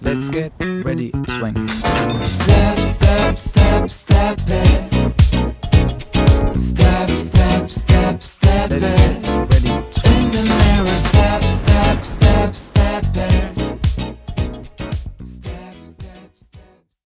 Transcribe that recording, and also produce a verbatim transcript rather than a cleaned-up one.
Let's get ready, swing. Step, step, step, step it.